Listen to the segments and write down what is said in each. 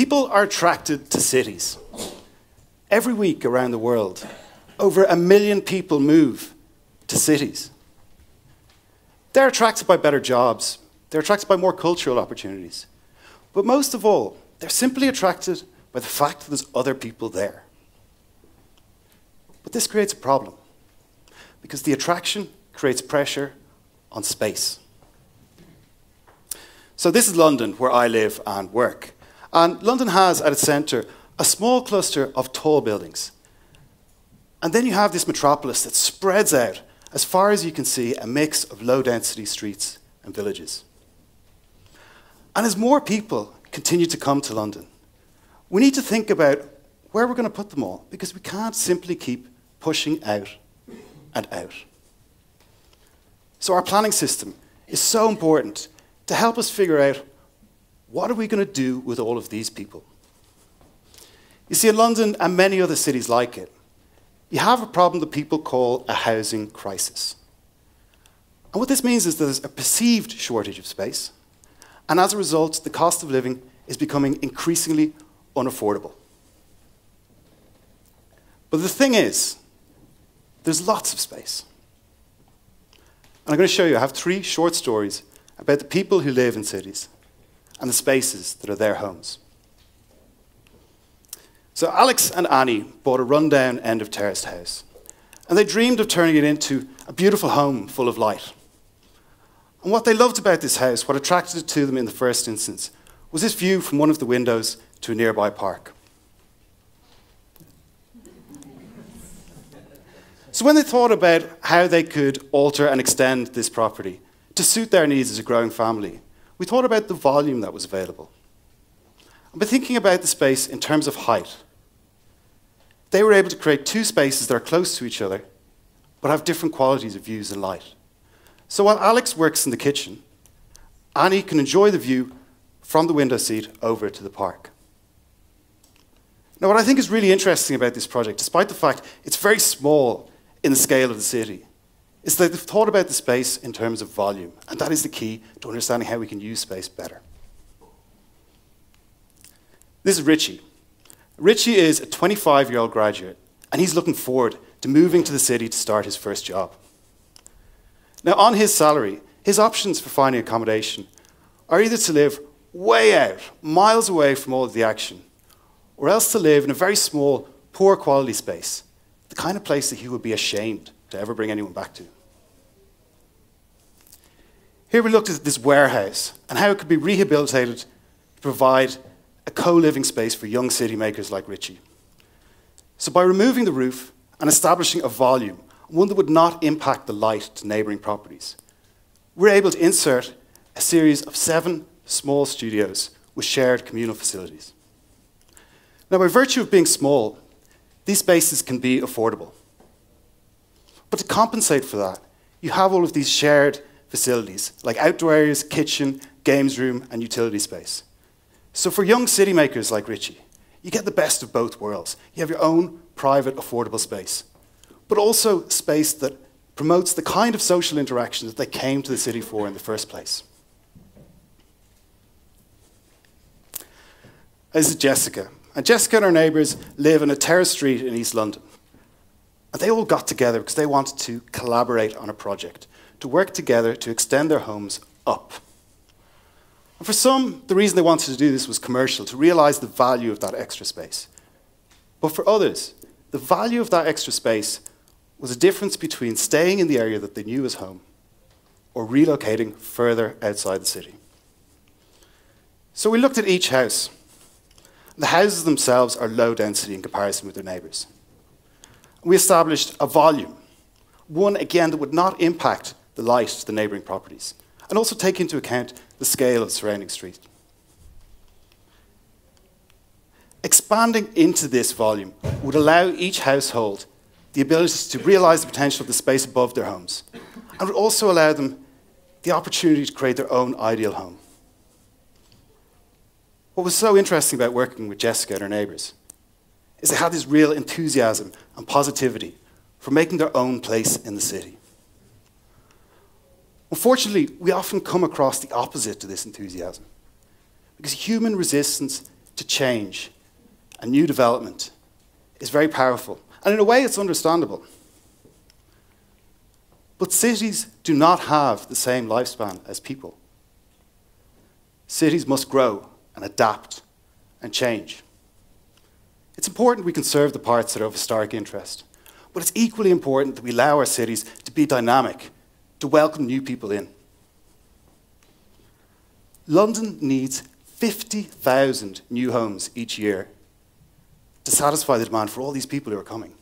People are attracted to cities. Every week around the world, over 1 million people move to cities. They're attracted by better jobs. They're attracted by more cultural opportunities. But most of all, they're simply attracted by the fact that there's other people there. But this creates a problem, because the attraction creates pressure on space. So this is London, where I live and work. And London has, at its centre, a small cluster of tall buildings. And then you have this metropolis that spreads out, as far as you can see, a mix of low-density streets and villages. And as more people continue to come to London, we need to think about where we're going to put them all, because we can't simply keep pushing out and out. So our planning system is so important to help us figure out, what are we going to do with all of these people? You see, in London and many other cities like it, you have a problem that people call a housing crisis. And what this means is that there's a perceived shortage of space, and as a result, the cost of living is becoming increasingly unaffordable. But the thing is, there's lots of space. And I'm going to show you, I have three short stories about the people who live in cities and the spaces that are their homes. So Alex and Annie bought a rundown end-of-terraced house, and they dreamed of turning it into a beautiful home full of light. And what they loved about this house, what attracted it to them in the first instance, was this view from one of the windows to a nearby park. So when they thought about how they could alter and extend this property to suit their needs as a growing family, we thought about the volume that was available. And by thinking about the space in terms of height, they were able to create two spaces that are close to each other, but have different qualities of views and light. So while Alex works in the kitchen, Annie can enjoy the view from the window seat over to the park. Now, what I think is really interesting about this project, despite the fact it's very small in the scale of the city, is that they've thought about the space in terms of volume, and that is the key to understanding how we can use space better. This is Richie. Richie is a 25-year-old graduate, and he's looking forward to moving to the city to start his first job. Now, on his salary, his options for finding accommodation are either to live way out, miles away from all of the action, or else to live in a very small, poor quality space, the kind of place that he would be ashamed to ever bring anyone back to. Here we looked at this warehouse and how it could be rehabilitated to provide a co-living space for young city makers like Richie. So by removing the roof and establishing a volume, one that would not impact the light to neighbouring properties, we're able to insert a series of 7 small studios with shared communal facilities. Now, by virtue of being small, these spaces can be affordable. But to compensate for that, you have all of these shared facilities, like outdoor areas, kitchen, games room, and utility space. So for young city makers like Richie, you get the best of both worlds. You have your own private, affordable space, but also space that promotes the kind of social interaction that they came to the city for in the first place. This is Jessica. And Jessica and her neighbours live in a terrace street in East London. And they all got together because they wanted to collaborate on a project, to work together to extend their homes up. And for some, the reason they wanted to do this was commercial, to realise the value of that extra space. But for others, the value of that extra space was a difference between staying in the area that they knew as home or relocating further outside the city. So we looked at each house. The houses themselves are low density in comparison with their neighbours. We established a volume, one, again, that would not impact the light to the neighbouring properties, and also take into account the scale of the surrounding street. Expanding into this volume would allow each household the ability to realise the potential of the space above their homes, and would also allow them the opportunity to create their own ideal home. What was so interesting about working with Jessica and her neighbours is they had this real enthusiasm and positivity for making their own place in the city. Unfortunately, we often come across the opposite to this enthusiasm, because human resistance to change and new development is very powerful. And in a way, it's understandable. But cities do not have the same lifespan as people. Cities must grow and adapt and change. It's important we conserve the parts that are of historic interest, but it's equally important that we allow our cities to be dynamic, to welcome new people in. London needs 50,000 new homes each year to satisfy the demand for all these people who are coming.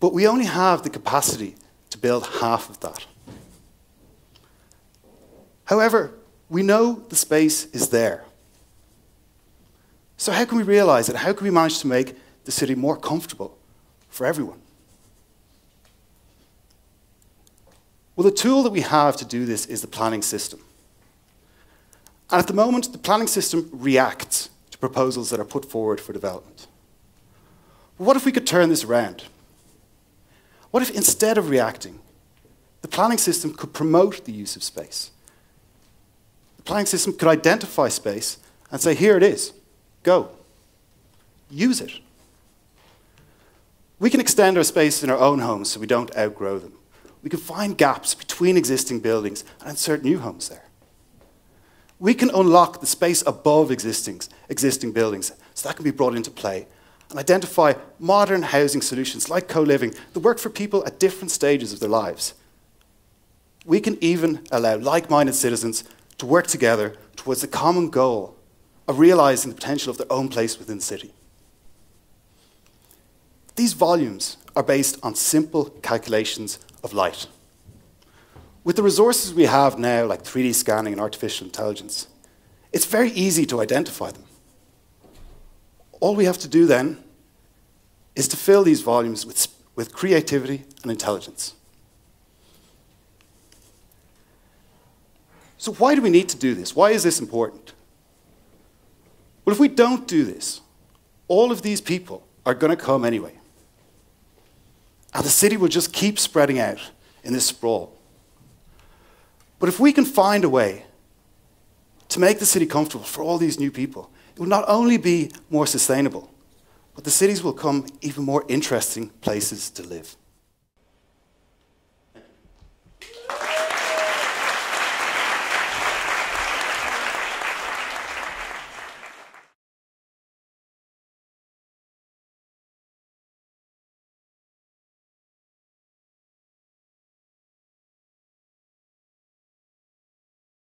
But we only have the capacity to build half of that. However, we know the space is there. So how can we realize it? How can we manage to make the city more comfortable for everyone? Well, the tool that we have to do this is the planning system. And at the moment, the planning system reacts to proposals that are put forward for development. But what if we could turn this around? What if instead of reacting, the planning system could promote the use of space? The planning system could identify space and say, here it is, go, use it. We can extend our space in our own homes so we don't outgrow them. We can find gaps between existing buildings and insert new homes there. We can unlock the space above existing buildings, so that can be brought into play, and identify modern housing solutions like co-living that work for people at different stages of their lives. We can even allow like-minded citizens to work together towards the common goal of realizing the potential of their own place within the city. These volumes are based on simple calculations of light. With the resources we have now, like 3D scanning and artificial intelligence, it's very easy to identify them. All we have to do then is to fill these volumes with creativity and intelligence. So why do we need to do this? Why is this important? Well, if we don't do this, all of these people are going to come anyway. And the city will just keep spreading out in this sprawl. But if we can find a way to make the city comfortable for all these new people, it will not only be more sustainable, but the cities will become even more interesting places to live.